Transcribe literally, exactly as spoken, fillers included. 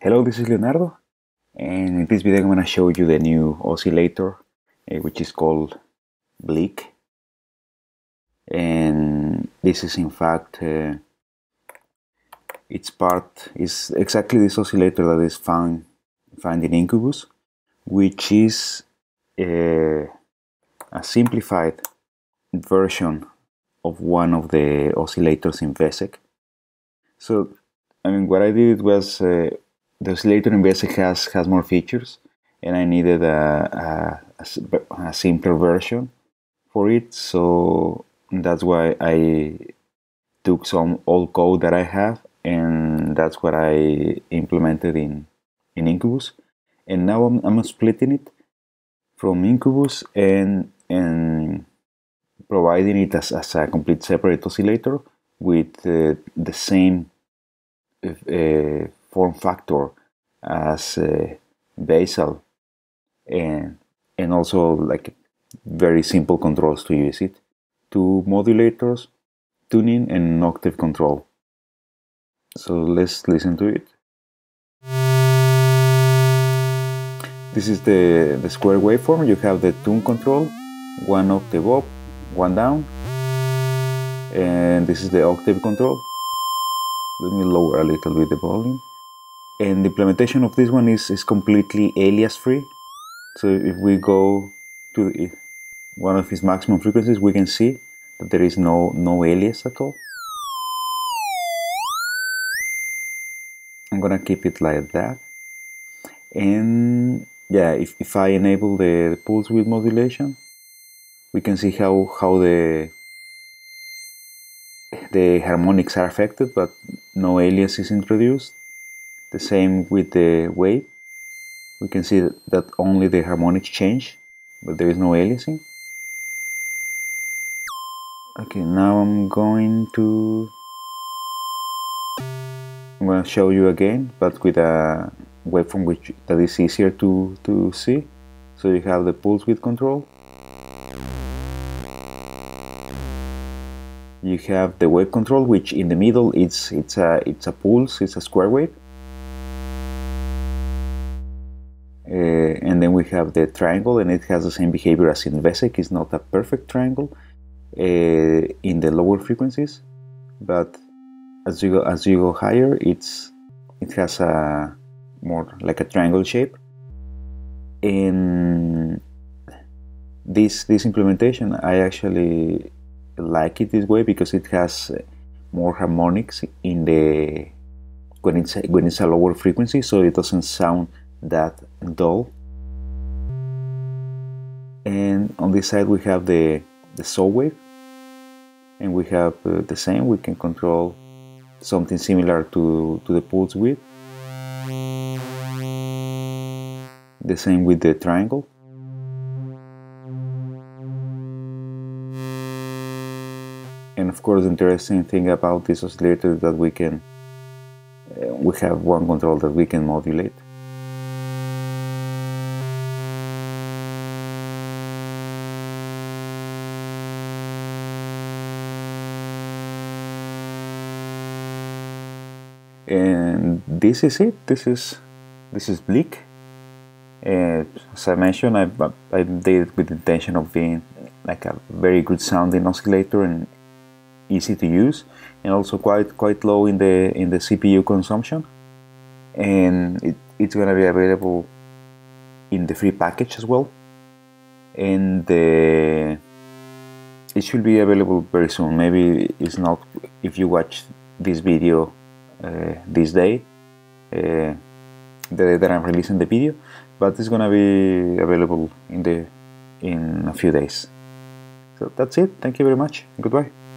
Hello, this is Leonardo, and in this video I'm going to show you the new oscillator, uh, which is called Bleak. And this is in fact uh, its part is exactly this oscillator that is found found in Incubus, which is a, a simplified version of one of the oscillators in V E S C. So I mean, what I did was uh, the oscillator in V E S C has has more features, and I needed a a, a, a simpler version for it. So that's why I took some old code that I have, and that's what I implemented in, in Incubus. And now I'm, I'm splitting it from Incubus and, and providing it as, as a complete separate oscillator with uh, the same uh, form factor as uh, Basel, and, and also like very simple controls to use it. Two modulators, tuning, and octave control. So let's listen to it. This is the, the square waveform. You have the tune control, one octave up, one down. And this is the octave control. Let me lower a little bit the volume. And the implementation of this one is, is completely alias free. So if we go to the, one of his maximum frequencies, we can see that there is no, no alias at all. I'm gonna keep it like that. And yeah, if, if I enable the, the pulse width modulation, we can see how, how the, the harmonics are affected, but no alias is introduced. The same with the wave. We can see that only the harmonics change, but there is no aliasing. Okay, now I'm going to I'm going to show you again, but with a waveform which that is easier to, to see. So you have the pulse width control. You have the wave control, which in the middle it's it's a it's a pulse, it's a square wave. Uh, and then we have the triangle, and it has the same behavior as in V E S C. It's not a perfect triangle Uh, in the lower frequencies, but as you go as you go higher, it's it has a more like a triangle shape. And this this implementation, I actually like it this way because it has more harmonics in the when it's when it's a lower frequency, so it doesn't sound that dull. And on this side we have the the saw wave, and we have uh, the same. We can control something similar to, to the pulse width. The same with the triangle. And of course, the interesting thing about this oscillator is that we can uh, we have one control that we can modulate. And this is it. This is this is Bleak. And as I mentioned, I, I did it with the intention of being like a very good sounding oscillator and easy to use, and also quite quite low in the in the C P U consumption. And it, it's gonna be available in the free package as well. And the, it should be available very soon. Maybe it's not if you watch this video. Uh, this day, uh, the day that I'm releasing the video, but it's gonna be available in the in a few days. So that's it. Thank you very much. Goodbye.